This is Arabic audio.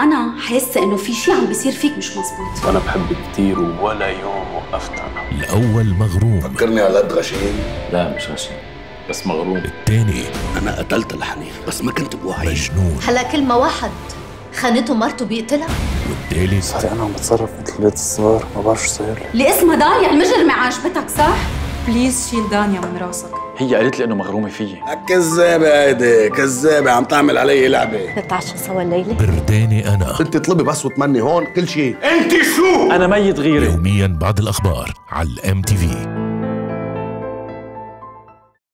أنا حاسة إنه في شيء عم بيصير فيك مش مظبوط. وأنا بحبك كثير ولا يوم وقفت عنها. الأول مغروم. فكرني على قد غشيم. لا مش غشيم بس مغروم. الثاني أنا قتلت الحنين بس ما كنت بوعي. مجنون. هلا كل ما واحد خانته مرته بيقتلها. والثالث صار أنا عم بتصرف مثل ولاد الصغار ما بعرف شو صاير لي. اللي اسمها دانيا المجرمة عاجبتك صح؟ بليز شيل دانيا من راسك. هي قالت لي انه مغرومه فيي. كذابه هيدي، كذابه عم تعمل علي لعبه. نتعشى سوا الليله. بردانة انا. انت اطلبي بس وتمني هون كل شيء. انت شو؟ انا ميت غيري. يوميا بعد الاخبار على MTV.